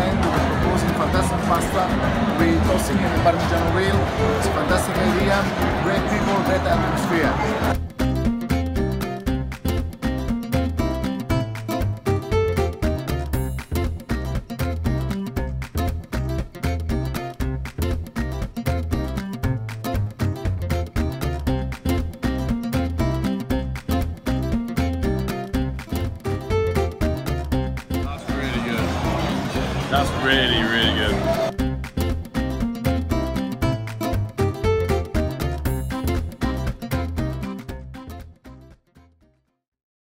saying, was a fantastic pasta, we're tossing in the Parmesan oil, it's a fantastic idea, great people, great atmosphere. That's really, really good.